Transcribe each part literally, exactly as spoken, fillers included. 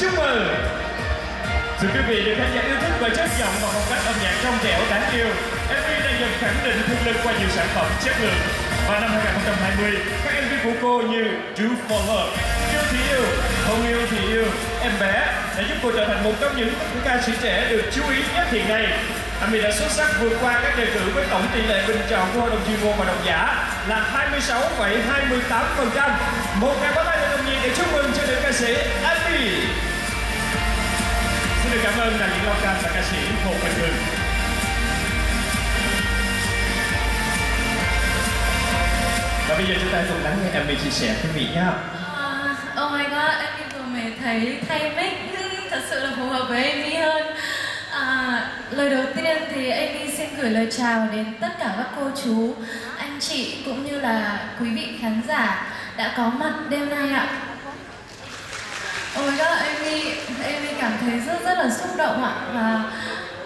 Chúc mừng! Thưa quý vị được khán giả yêu thích và chất giọng và phong cách âm nhạc trong trẻo đáng yêu, em vê đang dần khẳng định thực lực qua nhiều sản phẩm chất lượng. Và năm hai không hai không, các em vê của cô như Do For Her, Yêu Thì Yêu, Không Yêu Thì Yêu, Em Bé đã giúp cô trở thành một trong những ca sĩ trẻ được chú ý nhất hiện nay. a mê e đã xuất sắc vượt qua các đề cử với tổng tỷ lệ bình chọn của hội đồng chuyên môn và độc giả là hai mươi sáu phẩy hai mươi tám phần trăm. Một ngày bắt tay được đồng nhiệt để chúc mừng cho nữ ca sĩ a mê e. Xin được cảm ơn đại diện Long Cam và ca sĩ Hồ Quỳnh Hương. Và bây giờ chúng ta cùng lắng nghe a mê e chia sẻ quý vị nhé. Uh, oh my god, em vừa mới thấy thay mic thật sự là phù hợp với em vê hơn. À, lời đầu tiên thì em vê xin gửi lời chào đến tất cả các cô chú, anh chị cũng như là quý vị khán giả đã có mặt đêm nay ạ. Ôi đó, em vê cảm thấy rất rất là xúc động ạ. Và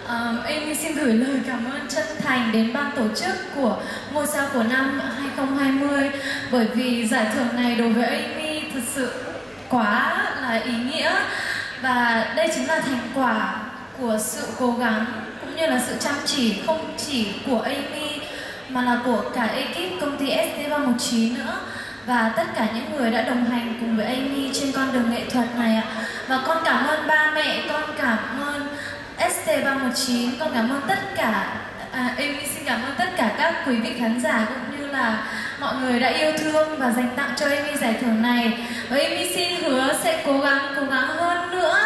uh, em vê xin gửi lời cảm ơn chân thành đến ban tổ chức của Ngôi Sao của năm hai không hai không, bởi vì giải thưởng này đối với em vê thật sự quá là ý nghĩa. Và đây chính là thành quả của sự cố gắng cũng như là sự chăm chỉ không chỉ của a mê e mà là của cả ekip công ty ét tê ba một chín nữa, và tất cả những người đã đồng hành cùng với a mê e trên con đường nghệ thuật này ạ. Và con cảm ơn ba mẹ, con cảm ơn ét tê ba một chín, con cảm ơn tất cả à, a mê e xin cảm ơn tất cả các quý vị khán giả cũng như là mọi người đã yêu thương và dành tặng cho a mê e giải thưởng này. Và a mê e xin hứa sẽ cố gắng cố gắng hơn nữa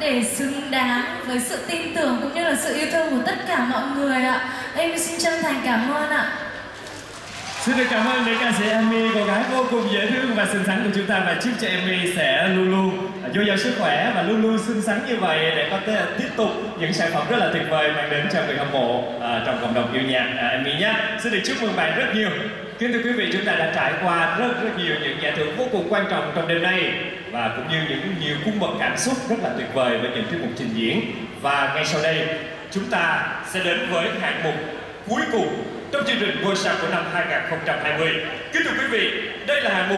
để xứng đáng với sự tin tưởng cũng như là sự yêu thương của tất cả mọi người ạ. Em xin chân thành cảm ơn ạ. Xin được cảm ơn đến ca sĩ a mê e, cô gái vô cùng dễ thương và xinh xắn của chúng ta, và chúc cho a mê e sẽ luôn luôn dồi dào sức khỏe và luôn luôn xinh xắn như vậy để có thể tiếp tục những sản phẩm rất là tuyệt vời mang đến cho người hâm mộ à, trong cộng đồng yêu nhạc à, a mê e nhé. Xin được chúc mừng bạn rất nhiều. Kính thưa quý vị, chúng ta đã trải qua rất rất nhiều những giải thưởng vô cùng quan trọng trong đêm nay, và cũng như những nhiều cung bậc cảm xúc rất là tuyệt vời với những tiết mục trình diễn. Và ngay sau đây chúng ta sẽ đến với hạng mục cuối cùng trong chương trình Ngôi Sao của năm hai không hai không. Kính thưa quý vị, đây là hạng mục